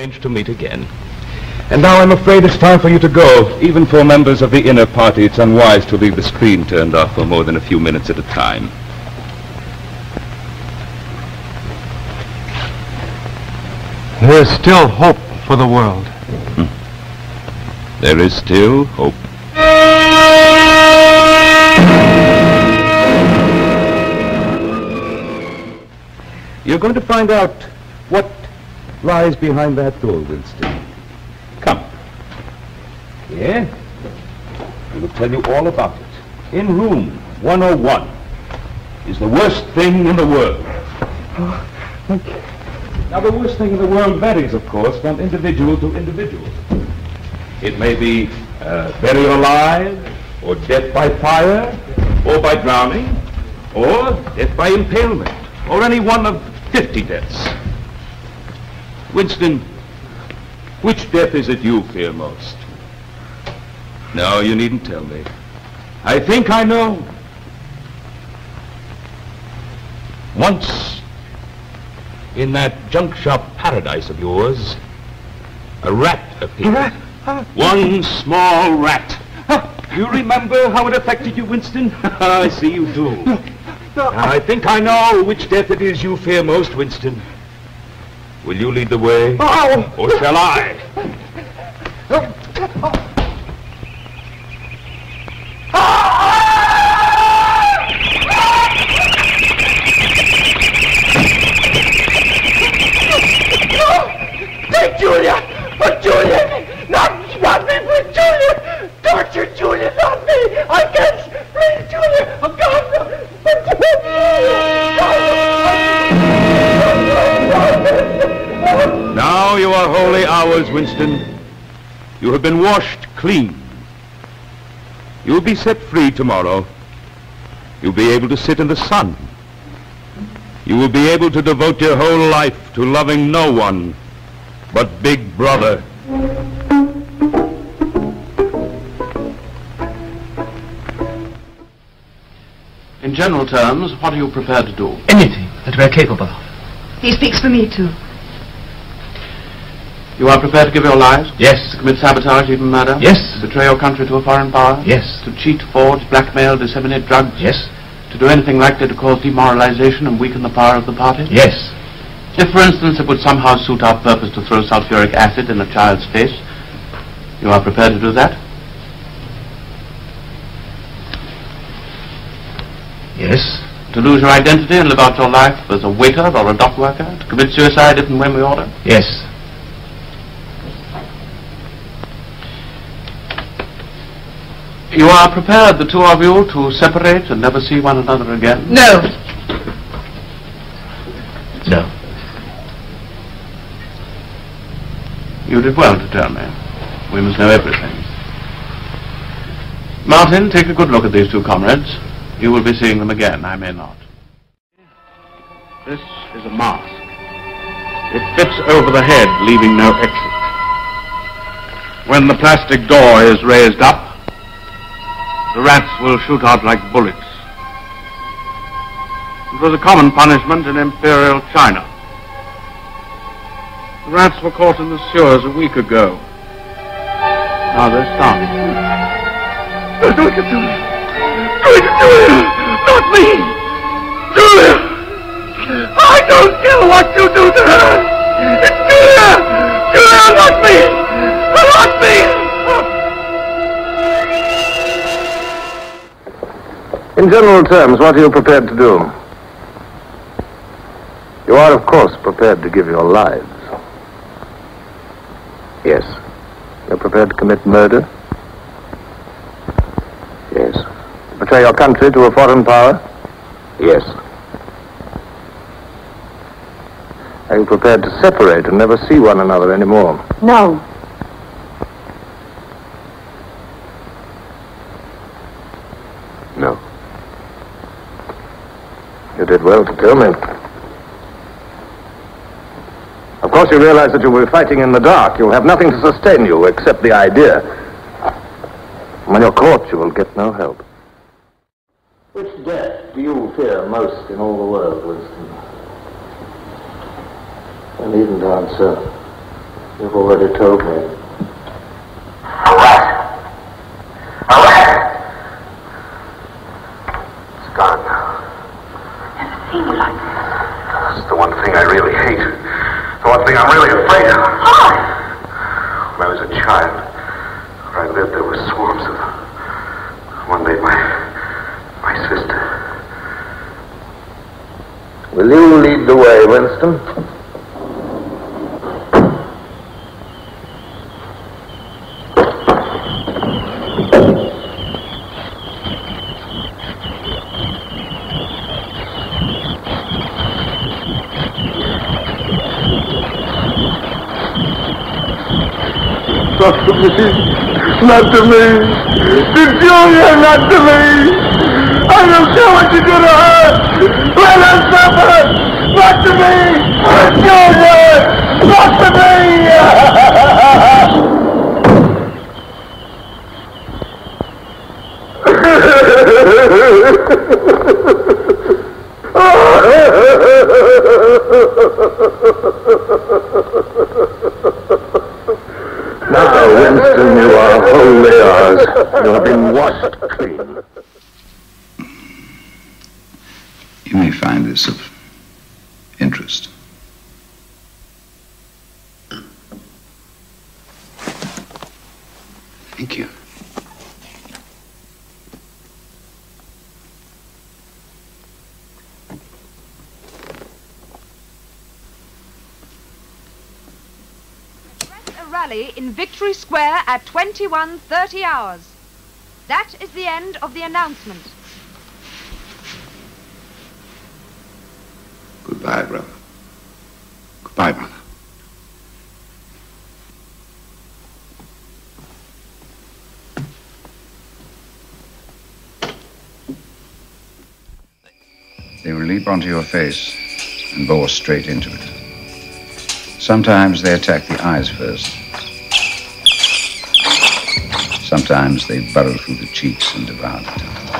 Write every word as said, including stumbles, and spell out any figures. arranged to meet again. And now I'm afraid it's time for you to go. Even for members of the inner party, it's unwise to leave the screen turned off for more than a few minutes at a time. There is still hope for the world. Hmm. There is still hope. You're going to find out what lies behind that door, Winston. Come. Here. We will tell you all about it. In room one oh one is the worst thing in the world. Oh, thank you. Now, the worst thing in the world varies, of course, from individual to individual. It may be uh, buried alive, or death by fire, or by drowning, or death by impalement, or any one of fifty deaths. Winston, which death is it you fear most? No, you needn't tell me. I think I know. Once, in that junk shop paradise of yours, a rat appeared. Rat? Uh, one small rat. Uh, you remember how it affected you, Winston? I see you do. No. No, now, I think I know which death it is you fear most, Winston. Will you lead the way? Oh. Or shall I? Oh. Oh. No! Take Julia! For Julia! Not, not me, for Julia! Torture Julia, not me! I can't! Please, Julia! I'm gone! Now you are wholly ours, Winston. You have been washed clean. You'll be set free tomorrow. You'll be able to sit in the sun. You will be able to devote your whole life to loving no one but Big Brother. In general terms, what are you prepared to do? Anything that we're capable of. He speaks for me, too. You are prepared to give your lives? Yes. To commit sabotage, even murder? Yes. To betray your country to a foreign power? Yes. To cheat, forge, blackmail, disseminate drugs? Yes. To do anything likely to cause demoralization and weaken the power of the party? Yes. If, for instance, it would somehow suit our purpose to throw sulfuric acid in a child's face, you are prepared to do that? Yes. To lose your identity and live out your life as a waiter or a dock worker? To commit suicide if and when we order? Yes. You are prepared, the two of you, to separate and never see one another again? No. No. You did well to tell me. We must know everything. Martin, take a good look at these two comrades. You will be seeing them again, I may not. This is a mask. It fits over the head, leaving no exit. When the plastic door is raised up, the rats will shoot out like bullets. It was a common punishment in Imperial China. The rats were caught in the sewers a week ago. Now they're starving. Don't get to me. Julia! Not me! Julia! I don't care what you do to her! It's Julia! Julia, not me! Not me! In general terms, what are you prepared to do? You are, of course, prepared to give your lives. Yes. You're prepared to commit murder? Yes. Betray your country to a foreign power? Yes. Are you prepared to separate and never see one another anymore? No. No. You did well to tell me. Of course you realize that you will be fighting in the dark. You'll have nothing to sustain you except the idea. When you're caught, you will get no help. Which death do you fear most in all the world, Winston? I needn't answer. You've already told me. For what? For what? It's gone now. I've never seen you like this. That's the one thing I really hate. The one thing I'm really afraid of. What? When I was a child, where I lived, there were swarms of them. One day, my, my sister. Will you lead the way, Winston? Not to me, not to me, to Julia, not to me. I don't care what you do to her. Let her suffer. Not to me, to Julia, not to me. Now, Winston, you are wholly ours. You have been washed clean. You may find this of interest. Thank you. In Victory Square at twenty-one thirty hours. That is the end of the announcement. Goodbye, brother. Goodbye, brother. They will leap onto your face and bore straight into it. Sometimes they attack the eyes first. Sometimes they burrow through the cheeks and devour the tongue.